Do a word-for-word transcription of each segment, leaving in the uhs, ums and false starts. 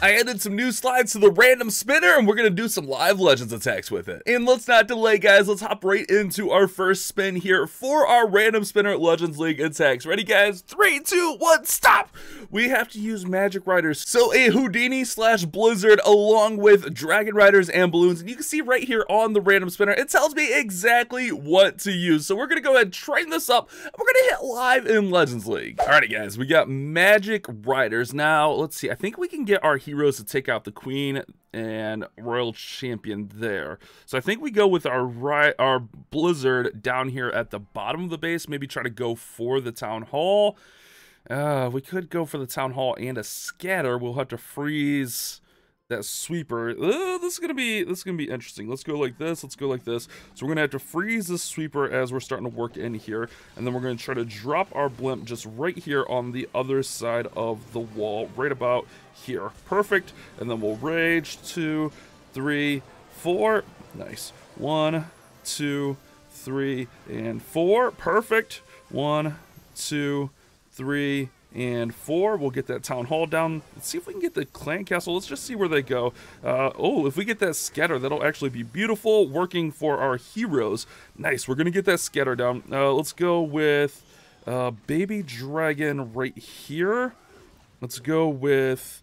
I added some new slides to the random spinner, and we're going to do some live Legends attacks with it. And let's not delay, guys. Let's hop right into our first spin here for our random spinner Legends League attacks. Ready, guys? Three, two, one, stop! We have to use Magic Riders. So a Houdini slash Blizzard along with Dragon Riders and Balloons. And you can see right here on the random spinner, it tells me exactly what to use. So we're going to go ahead and train this up, and we're going to hit live in Legends League. Alrighty, guys. We got Magic Riders. Now, let's see. I think we can get our heroes to take out the Queen and Royal Champion there. So I think we go with our right our Blizzard down here at the bottom of the base, maybe try to go for the Town Hall. Uh, we could go for the Town Hall and a scatter. We'll have to freeze that sweeper. Uh, this is gonna be this is gonna be interesting. Let's go like this. Let's go like this. So we're gonna have to freeze this sweeper as we're starting to work in here, and then we're gonna try to drop our blimp just right here on the other side of the wall, right about here. Perfect. And then we'll rage. Two, three, four. Nice. One, two, three, and four. Perfect. One, two, three. And four, we'll get that Town Hall down. Let's see if we can get the Clan Castle. Let's just see where they go. Uh, oh, if we get that scatter, that'll actually be beautiful, working for our heroes. Nice, we're going to get that scatter down. Uh, let's go with uh, Baby Dragon right here. Let's go with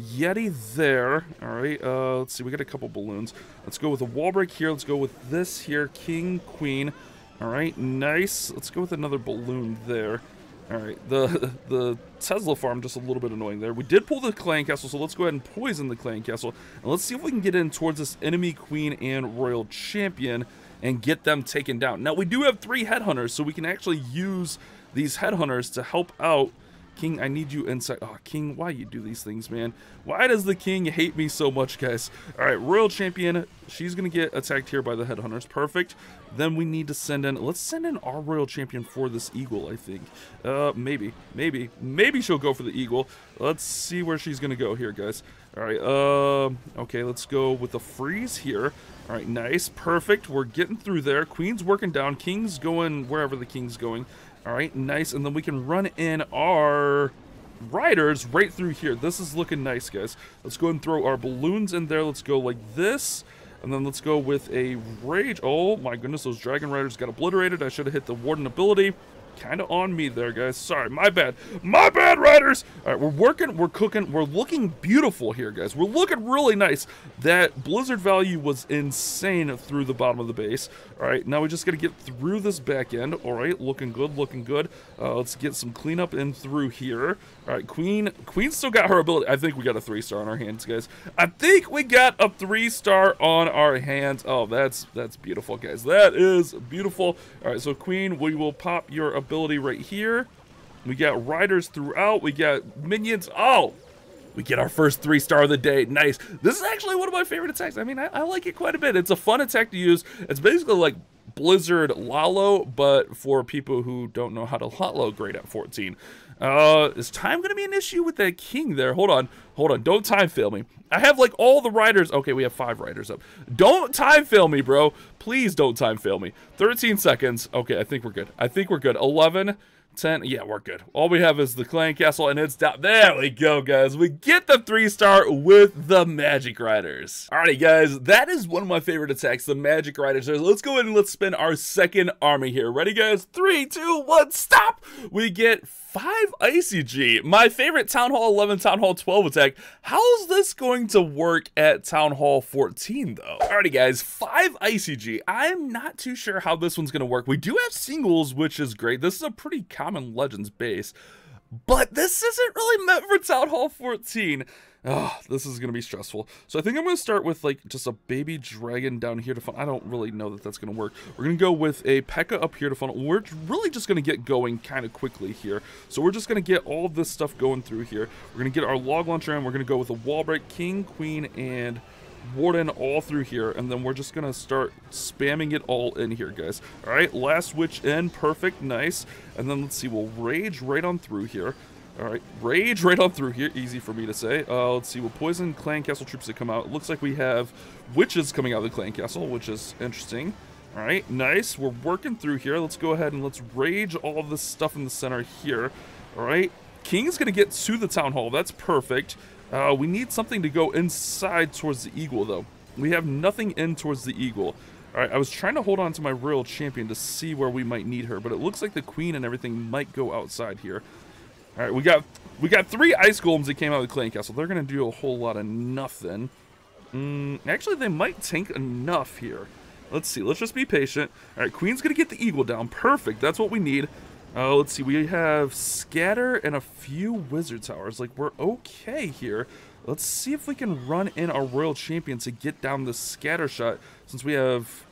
Yeti there. All right, uh, let's see. We got a couple balloons. Let's go with a wall break here. Let's go with this here, King, Queen. All right, nice. Let's go with another balloon there. All right, the the Tesla farm, just a little bit annoying there. We did pull the Clan Castle, so let's go ahead and poison the Clan Castle. And let's see if we can get in towards this enemy Queen and Royal Champion and get them taken down. Now, we do have three Headhunters, so we can actually use these Headhunters to help out. King, I need you inside. Oh, King, why you do these things, man? Why does the King hate me so much, guys? All right, Royal Champion, she's going to get attacked here by the Headhunters. Perfect. Then we need to send in, let's send in our Royal Champion for this Eagle, I think. Uh, maybe, maybe, maybe she'll go for the Eagle. Let's see where she's going to go here, guys. All right, um, okay, let's go with the freeze here. All right, nice, perfect. We're getting through there. Queen's working down. King's going wherever the King's going. All right, nice, and then we can run in our riders right through here. This is looking nice, guys. Let's go ahead and throw our balloons in there. Let's go like this, and then let's go with a rage. Oh, my goodness, those Dragon Riders got obliterated. I should have hit the Warden ability. Kind of on me there, guys. Sorry, my bad. My bad, Riders! All right, we're working, we're cooking, we're looking beautiful here, guys. We're looking really nice. That Blizzard value was insane through the bottom of the base. All right, now we just got to get through this back end. All right, looking good, looking good. Uh, let's get some cleanup in through here. All right, Queen. Queen still got her ability. I think we got a three-star on our hands, guys. I think we got a three-star on our hands. Oh, that's, that's beautiful, guys. That is beautiful. All right, so Queen, we will pop your ability. Ability right here. We got riders throughout. We got minions. Oh, we get our first three star of the day. Nice. This is actually one of my favorite attacks. I mean, I, I like it quite a bit. It's a fun attack to use. It's basically like Blizzard Lalo, but for people who don't know how to Lalo grade at fourteen. Uh, is time going to be an issue with that King there? Hold on. Hold on. Don't time fail me. I have like all the riders. Okay, we have five riders up. Don't time fail me, bro. Please don't time fail me. thirteen seconds. Okay, I think we're good. I think we're good. eleven, ten. Yeah, we're good. All we have is the Clan Castle, and it's down. There we go, guys. We get the three-star with the Magic Riders. Alrighty, guys. That is one of my favorite attacks, the Magic Riders. Let's go ahead and let's spin our second army here. Ready, guys? Three, two, one, stop! We get five Icy G. My favorite Town Hall eleven, Town Hall twelve attack. How's this going to work at Town Hall fourteen, though? Alrighty, guys. Five Icy G. I'm not too sure how this one's going to work. We do have singles, which is great. This is a pretty common Common Legends base, but this isn't really meant for Town Hall fourteen. Oh, this is going to be stressful. So I think I'm going to start with like just a baby dragon down here to funnel. I don't really know that that's going to work. We're going to go with a P E K K A up here to funnel. We're really just going to get going kind of quickly here. So we're just going to get all of this stuff going through here. We're going to get our log launcher in. We're going to go with a wall break, King, Queen, and Warden all through here, and then we're just gonna start spamming it all in here, guys. All right, last witch in, perfect, nice. And then let's see, we'll rage right on through here. All right, rage right on through here, easy for me to say. Uh, let's see, we'll poison Clan Castle troops that come out. It looks like we have witches coming out of the Clan Castle, which is interesting. All right, nice, we're working through here. Let's go ahead and let's rage all this stuff in the center here. All right, King's gonna get to the Town Hall, that's perfect. Uh, we need something to go inside towards the eagle, though. We have nothing in towards the eagle. All right, I was trying to hold on to my Royal Champion to see where we might need her, but it looks like the Queen and everything might go outside here. All right, we got we got three Ice Golems that came out of the Clan Castle. They're going to do a whole lot of nothing. Mm, actually, they might tank enough here. Let's see. Let's just be patient. All right, Queen's going to get the eagle down. Perfect. That's what we need. Uh, let's see. We have Scatter and a few Wizard Towers. Like, we're okay here. Let's see if we can run in our Royal Champion to get down the Scatter shot, since we have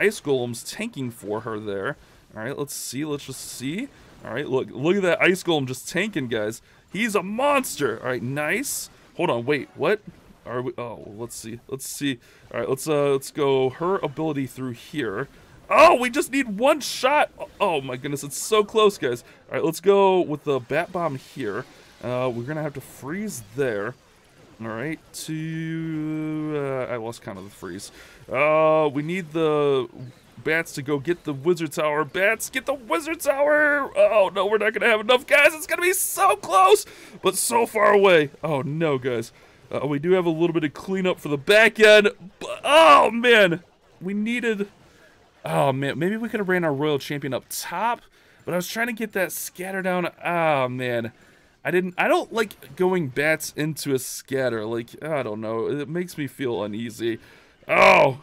Ice Golems tanking for her there. All right, let's see. Let's just see. All right, look. Look at that Ice Golem just tanking, guys. He's a monster. All right, nice. Hold on. Wait, what? Are we, oh, let's see. Let's see. All right, let's uh, let's go her ability through here. Oh, we just need one shot. Oh my goodness, it's so close, guys. All right, let's go with the bat bomb here. Uh, we're gonna have to freeze there. All right, to uh, I lost count of the freeze. Uh, we need the bats to go get the Wizard Tower. Bats, get the Wizard Tower. Oh no, we're not gonna have enough, guys. It's gonna be so close, but so far away. Oh no, guys. Uh, we do have a little bit of cleanup for the back end, but oh man, we needed, oh man, maybe we could have ran our Royal Champion up top, but I was trying to get that Scatter down. Oh man, I didn't, I don't like going bats into a Scatter, like, I don't know, it makes me feel uneasy. Oh,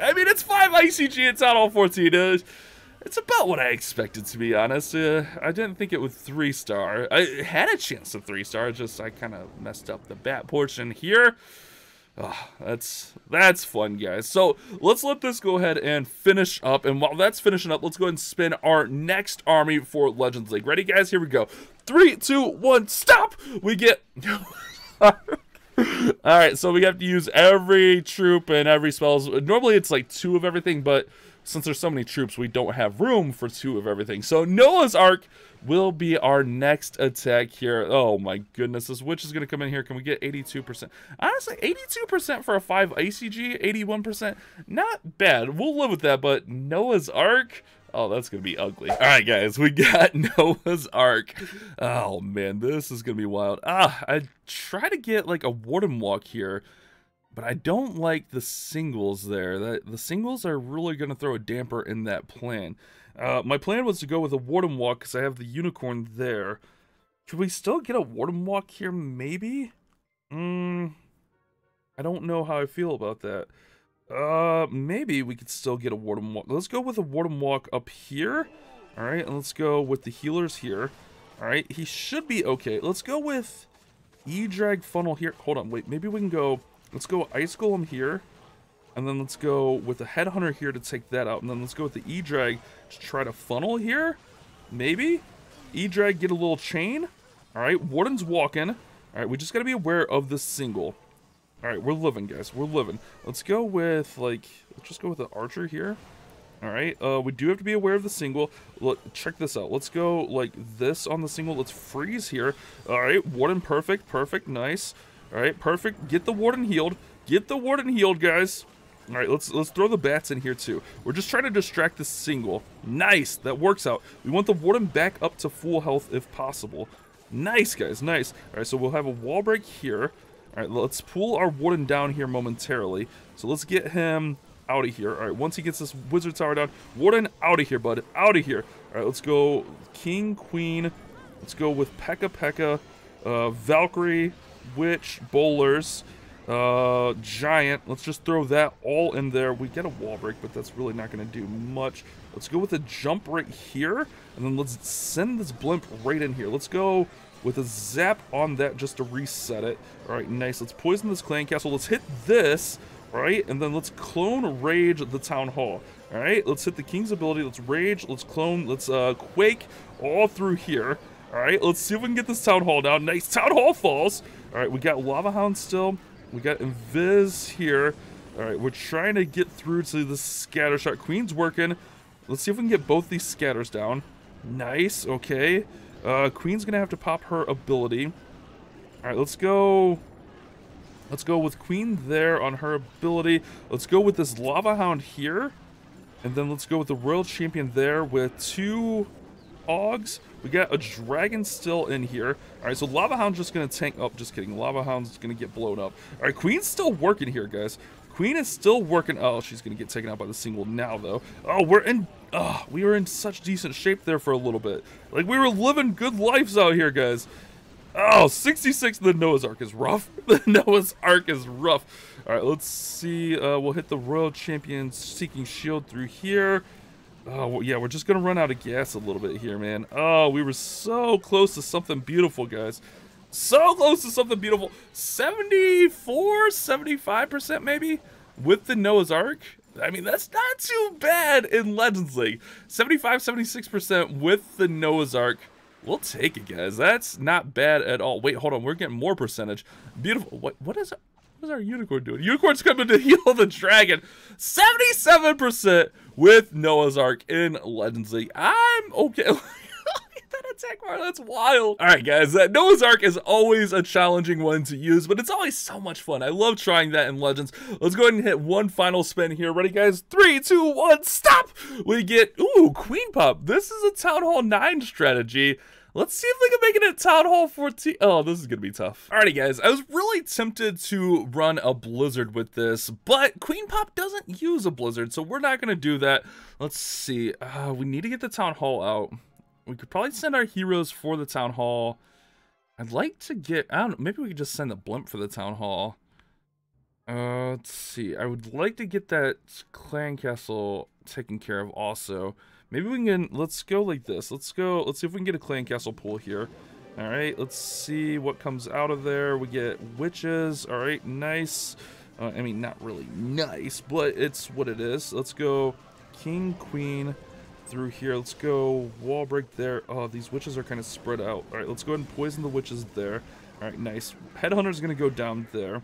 I mean, it's five I C G, it's not all fourteen, uh, it's about what I expected, to be honest. Uh, I didn't think it would three star. I had a chance to three star, just I kind of messed up the bat portion here. Oh, that's that's fun, guys. So let's let this go ahead and finish up. And while that's finishing up, let's go ahead and spin our next army for Legends League. Ready, guys? Here we go. Three, two, one, stop! We get... Alright, so we have to use every troop and every spells. Normally it's like two of everything, but... since there's so many troops, we don't have room for two of everything. So Noah's Ark will be our next attack here. Oh my goodness, this witch is going to come in here. Can we get eighty-two percent? Honestly, eighty-two percent for a five I C G, eighty-one percent, not bad. We'll live with that, but Noah's Ark... oh, that's going to be ugly. All right, guys, we got Noah's Ark. Oh man, this is going to be wild. Ah, I try to get like a Warden Walk here, but I don't like the singles there. That, the singles are really going to throw a damper in that plan. Uh, my plan was to go with a Warden Walk because I have the unicorn there. Could we still get a Warden Walk here, maybe? Mm, I don't know how I feel about that. Uh, maybe we could still get a Warden Walk. Let's go with a Warden Walk up here. All right, and let's go with the healers here. All right, he should be okay. Let's go with E-Drag Funnel here. Hold on, wait, maybe we can go... let's go Ice Golem here, and then let's go with the Headhunter here to take that out, and then let's go with the E-Drag to try to funnel here, maybe? E-Drag, get a little chain. All right, Warden's walking. All right, we just got to be aware of this single. All right, we're living, guys. We're living. Let's go with, like, let's just go with the Archer here. All right, uh, we do have to be aware of the single. Look, check this out. Let's go, like, this on the single. Let's freeze here. All right, Warden, perfect, perfect, nice. All right, perfect. Get the Warden healed. Get the Warden healed, guys. All right, let's let's throw the bats in here too. We're just trying to distract this single. Nice, that works out. We want the Warden back up to full health if possible. Nice, guys, nice. All right, so we'll have a wall break here. All right, let's pull our Warden down here momentarily. So let's get him out of here. All right, once he gets this Wizard Tower down, Warden, out of here, bud, out of here. All right, let's go King, Queen. Let's go with P E K K A, P E K K A, uh, Valkyrie, Witch, Bowlers, uh, Giant. Let's just throw that all in there. We get a wall break, but that's really not going to do much. Let's go with a jump right here, and then let's send this blimp right in here. Let's go with a zap on that just to reset it. All right, nice. Let's poison this clan castle. Let's hit this, all right, and then let's clone Rage the Town Hall. All right, let's hit the King's ability. Let's Rage, let's clone, let's uh, Quake all through here. All right, let's see if we can get this Town Hall down. Nice, Town Hall falls. All right, we got Lava Hound still. We got Invis here. All right, we're trying to get through to the Scatter shot. Queen's working. Let's see if we can get both these Scatters down. Nice, okay. Uh, Queen's gonna have to pop her ability. All right, let's go. Let's go with Queen there on her ability. Let's go with this Lava Hound here. And then let's go with the Royal Champion there with two... Augs. We got a dragon still in here. All right, so Lava Hound's just going to tank up. Oh, just kidding. Lava Hound's going to get blown up. All right, Queen's still working here, guys. Queen is still working. Oh, she's going to get taken out by the single now, though. Oh, we're in... Oh, we were in such decent shape there for a little bit. Like, we were living good lives out here, guys. Oh, sixty-six. The Noah's Ark is rough. The Noah's Ark is rough. All right, let's see. Uh, we'll hit the Royal Champion Seeking Shield through here. Oh, well, yeah, we're just going to run out of gas a little bit here, man. Oh, we were so close to something beautiful, guys. So close to something beautiful. seventy-four, seventy-five percent maybe with the Noah's Ark. I mean, that's not too bad in Legends League. seventy-five, seventy-six percent with the Noah's Ark. We'll take it, guys. That's not bad at all. Wait, hold on. We're getting more percentage. Beautiful. What? What is, what is our unicorn doing? Unicorn's coming to heal the dragon. seventy-seven percent with Noah's Ark in Legends League. I'm okay. Attack bar, that's wild. All right, guys, that Noah's Ark is always a challenging one to use, but it's always so much fun. I love trying that in Legends. Let's go ahead and hit one final spin here. Ready, guys? Three, two, one, stop. We get, ooh, Queen Pop. This is a Town Hall nine strategy. Let's see if we can make it at Town Hall fourteen. Oh, this is going to be tough. Alrighty, guys. I was really tempted to run a Blizzard with this, but Queen Pop doesn't use a Blizzard, so we're not going to do that. Let's see. Uh, we need to get the Town Hall out. We could probably send our heroes for the Town Hall. I'd like to get... I don't know. Maybe we could just send the blimp for the Town Hall. Uh, let's see. I would like to get that clan castle taken care of also. Maybe we can... Let's go like this. Let's go... Let's see if we can get a clan castle pool here. All right. Let's see what comes out of there. We get witches. All right. Nice. Uh, I mean, not really nice, but it's what it is. Let's go king, queen... through here. Let's go wall break there. Oh, these witches are kind of spread out. All right, let's go ahead and poison the witches there. All right, nice. Headhunter's gonna go down there.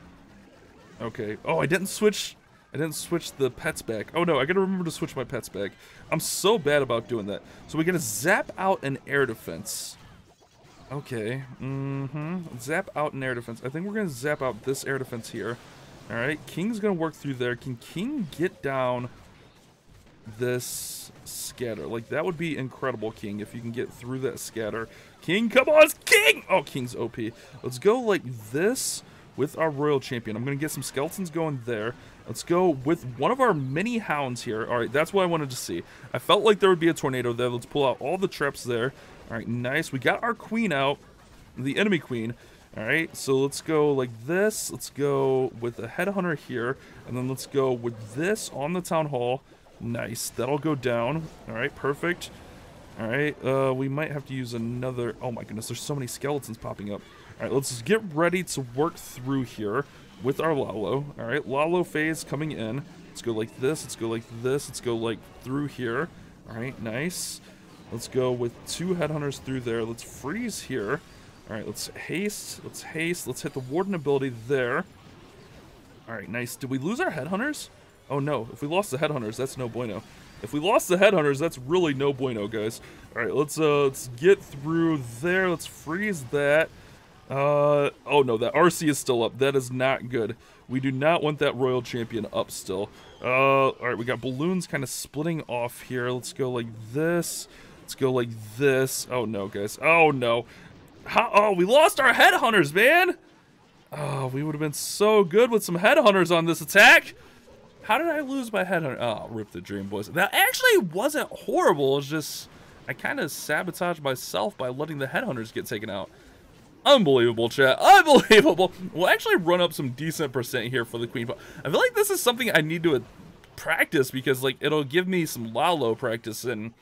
Okay. Oh, I didn't switch. I didn't switch the pets back. Oh no, I gotta remember to switch my pets back. I'm so bad about doing that. So we gotta zap out an air defense. Okay. Mm-hmm. Zap out an air defense. I think we're gonna zap out this air defense here. All right. King's gonna work through there. Can King get down this scatter? Like, that would be incredible, King, if you can get through that scatter. King, come on, King! Oh, King's O P. Let's go like this with our Royal Champion. I'm gonna get some skeletons going there. Let's go with one of our mini hounds here. All right, that's what I wanted to see. I felt like there would be a tornado there. Let's pull out all the traps there. All right, nice. We got our queen out, the enemy queen. All right, so let's go like this. Let's go with a headhunter here, and then let's go with this on the Town Hall. Nice, that'll go down. All right, perfect. All right, uh, we might have to use another. Oh my goodness, there's so many skeletons popping up. All right, let's get ready to work through here with our Lalo. All right, Lalo phase coming in. Let's go like this, let's go like this, let's go like through here. All right, nice. Let's go with two headhunters through there. Let's freeze here. All right, let's haste, let's haste. Let's hit the warden ability there. All right, nice. Did we lose our headhunters? Oh no, if we lost the headhunters, that's no bueno. If we lost the headhunters, that's really no bueno, guys. Alright, let's uh let's get through there. Let's freeze that. Uh oh no, that R C is still up. That is not good. We do not want that Royal Champion up still. Uh alright, we got balloons kind of splitting off here. Let's go like this. Let's go like this. Oh no, guys. Oh no. How oh we lost our headhunters, man! Oh, we would have been so good with some headhunters on this attack. How did I lose my headhunter? Oh, rip the dream, boys. That actually wasn't horrible. It's just I kind of sabotaged myself by letting the headhunters get taken out. Unbelievable, chat. Unbelievable. We'll actually run up some decent percent here for the Queen Pop. I feel like this is something I need to practice because, like, it'll give me some Lalo practice, and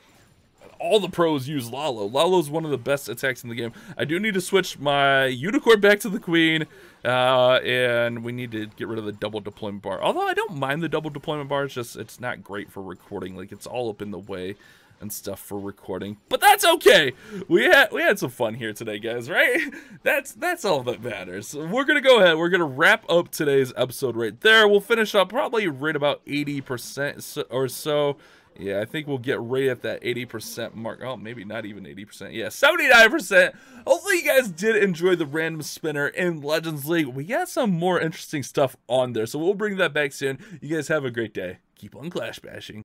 all the pros use Lalo. Lalo's one of the best attacks in the game. I do need to switch my unicorn back to the queen, uh, and we need to get rid of the double deployment bar. Although I don't mind the double deployment bar, it's just it's not great for recording. Like, it's all up in the way and stuff for recording. But that's okay. We had we had some fun here today, guys, right? That's that's all that matters. We're gonna go ahead. We're gonna wrap up today's episode right there. We'll finish up probably right about eighty percent or so. Yeah, I think we'll get right at that eighty percent mark. Oh, maybe not even eighty percent. Yeah, seventy-nine percent. Hopefully you guys did enjoy the random spinner in Legends League. We got some more interesting stuff on there, so we'll bring that back soon. You guys have a great day. Keep on Clash Bashing.